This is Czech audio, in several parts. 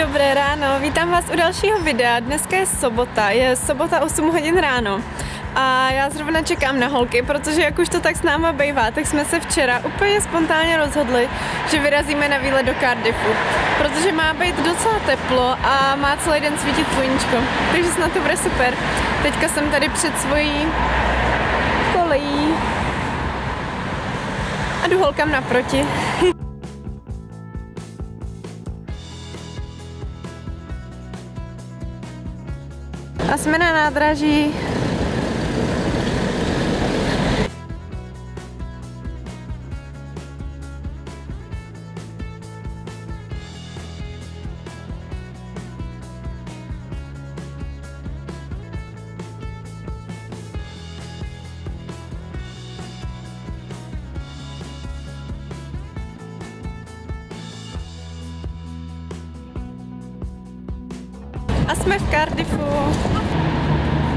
Dobré ráno, vítám vás u dalšího videa. Dneska je sobota 8 hodin ráno a já zrovna čekám na holky, protože jak už to tak s náma bejvá, tak jsme se včera úplně spontánně rozhodli, že vyrazíme na výlet do Cardiffu, protože má být docela teplo a má celý den svítit sluníčko, takže snad to bude super. Teďka jsem tady před svojí kolejí a jdu holkám naproti. A jsme na nádraží. A jsme v Cardiffu.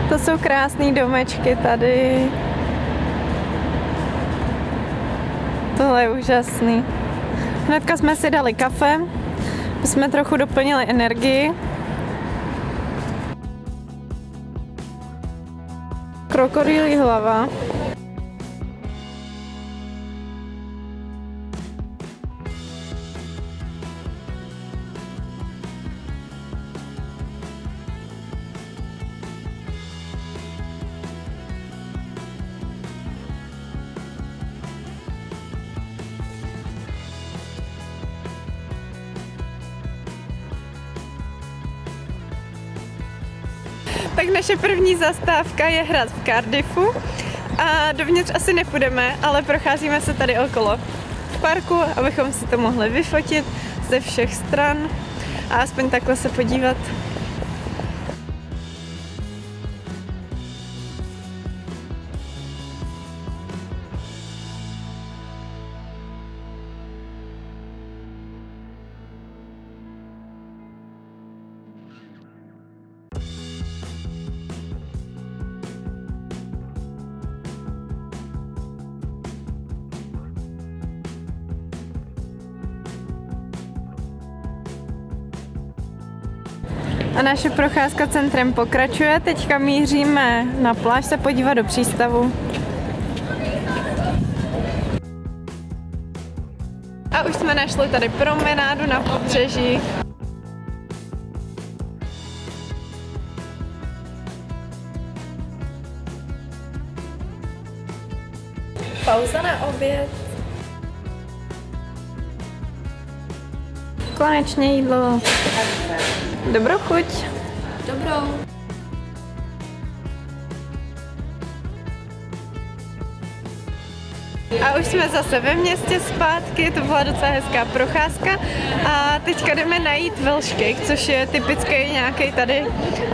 To jsou krásné domečky tady. Tohle je úžasný. Hnedka jsme si dali kafe, jsme trochu doplnili energii. Krokodýlí hlava. Tak naše první zastávka je hrad v Cardiffu a dovnitř asi nepůjdeme, ale procházíme se tady okolo v parku, abychom si to mohli vyfotit ze všech stran a aspoň takhle se podívat. A naše procházka centrem pokračuje, teďka míříme na pláž se podívat do přístavu. A už jsme našli tady promenádu na pobřeží. Pauza na oběd. Konečně jídlo. Dobrou chuť. Dobrou. A už jsme zase ve městě zpátky, to byla docela hezká procházka a teďka jdeme najít velškejk, což je typický nějaký tady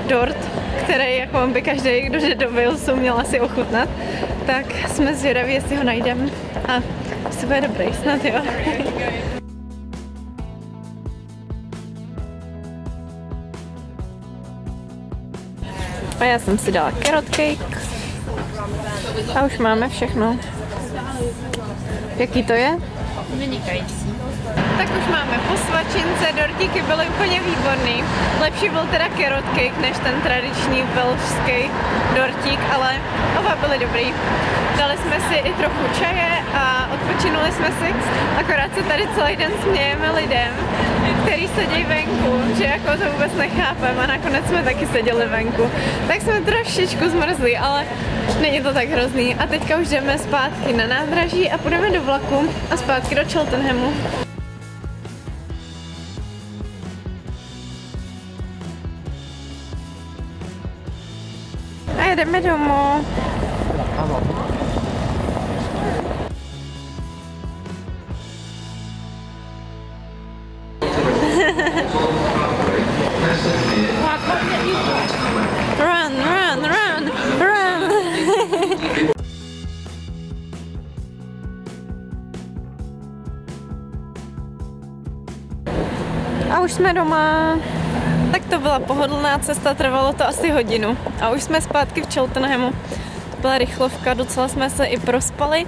dort, který jako by každý, kdo jde do Walesu, měl asi ochutnat. Tak jsme zvědaví, jestli ho najdeme a to bude dobrý, snad jo. A já jsem si dala carrot cake. A už máme všechno. Jaký to je? Vynikající. Tak už máme po svačince, dortíky byly úplně výborný. Lepší byl teda carrot cake než ten tradiční velšský dortík, ale oba byly dobrý. Dali jsme si i trochu čaje a odpočinuli jsme si, akorát se tady celý den smějeme lidem, který sedí venku, že jako to vůbec nechápem a nakonec jsme taky seděli venku. Tak jsme trošičku zmrzli, ale není to tak hrozný. A teďka už jdeme zpátky na nádraží a půjdeme do vlaku a zpátky do Cheltenhamu. A jedeme domů. Run, run, run, run! A už jsme doma. Tak to byla pohodlná cesta, trvalo to asi hodinu. A už jsme zpátky v Cheltenhamu. byla rychlovka, docela jsme se i prospali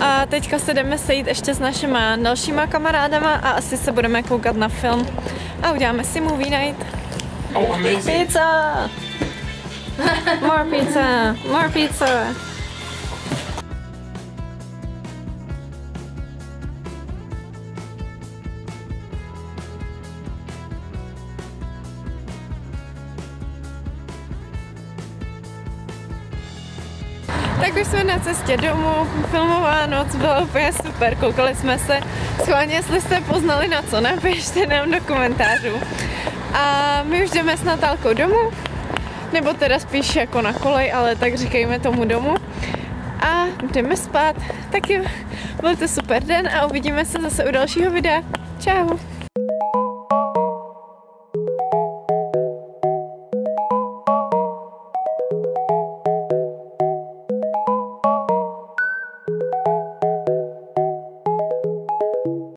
a teďka se jdeme sejít ještě s našima dalšíma kamarádama a asi se budeme koukat na film a uděláme si movie night. Oh, amazing. Pizza! More pizza! More pizza! Tak už jsme na cestě domů, filmová noc byla úplně super, koukali jsme se, schválně, jestli jste poznali na co, napište nám do komentářů. A my už jdeme s Natálkou domů, nebo teda spíš jako na kolej, ale tak říkejme tomu domů. A jdeme spát, tak jo, byl to super den a uvidíme se zase u dalšího videa. Čau!